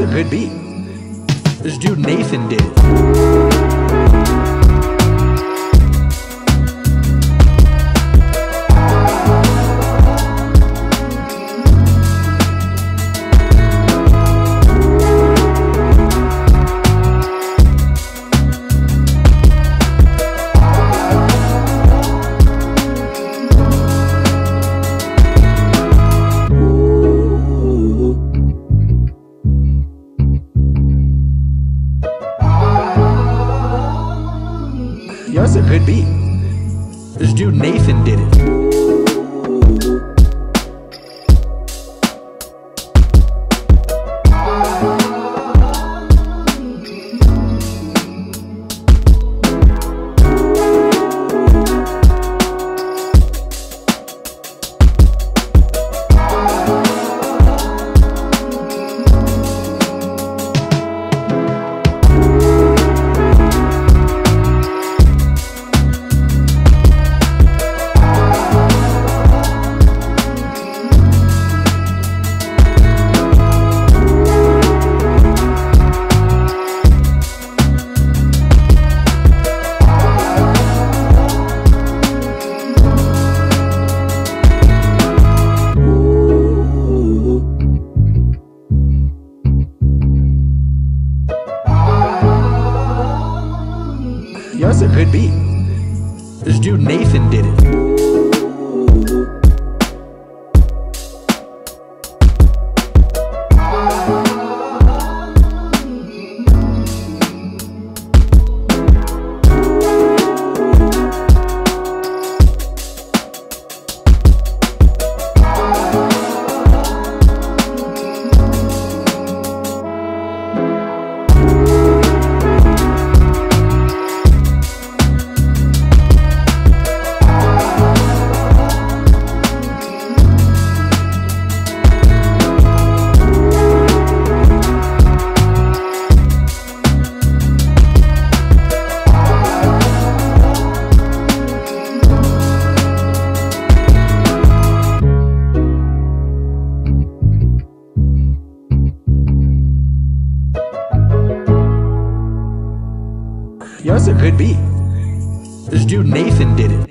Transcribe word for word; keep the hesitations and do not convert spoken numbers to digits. else it could be. This dude Nathan did it. Yes, it could be. This dude Nathan did it. Yes, it could be. This dude Nathan did it. Yes, it could be. This dude Nathan did it.